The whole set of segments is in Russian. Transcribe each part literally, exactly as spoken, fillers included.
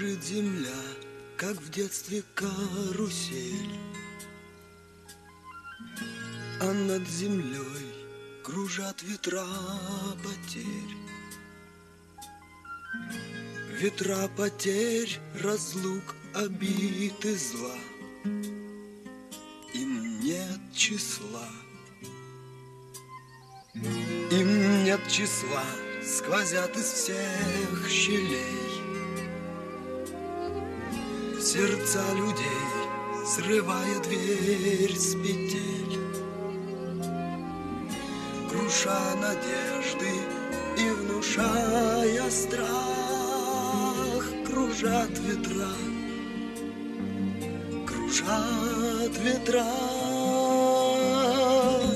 кружит земля, как в детстве карусель, а над землей кружат ветра потерь. Ветра потерь, разлук, обид и зла, им нет числа. Им нет числа, сквозят из всех щелей в сердца людей, срывая дверь с петель, круша надежды и внушая страх. Кружат ветра, кружат ветра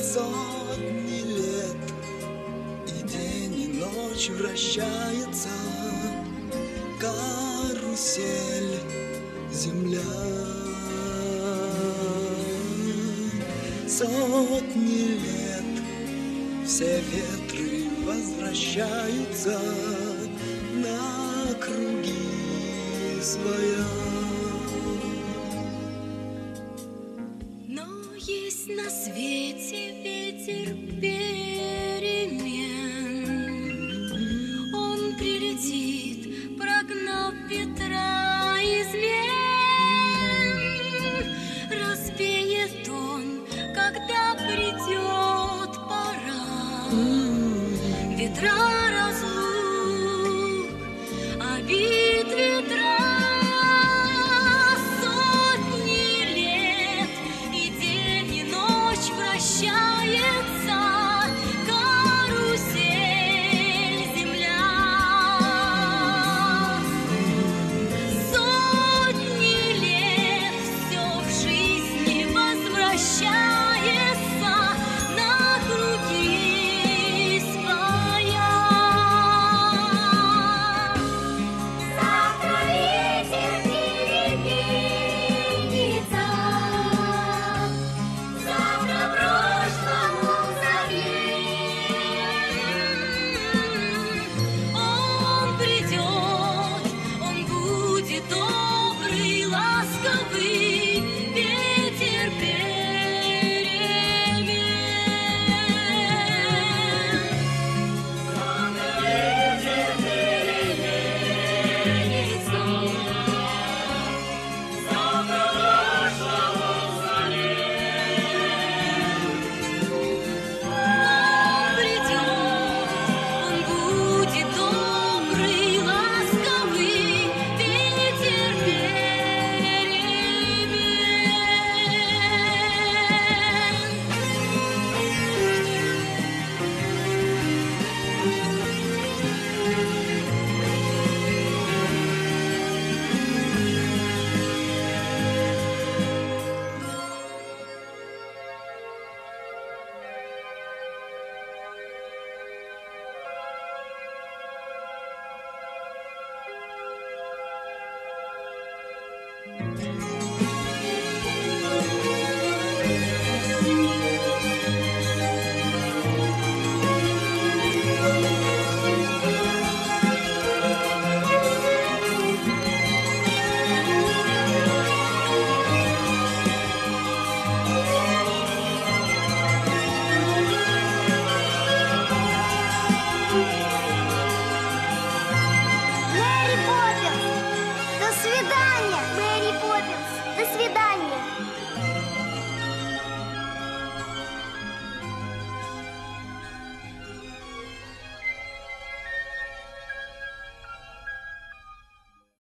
сотни лет, и день и ночь вращается карусель земля. Сотни лет все ветры возвращаются на круги своя. Но есть на свете ветер перемен, он прилетит, прогнав ветра измен. Когда придет пора, ветра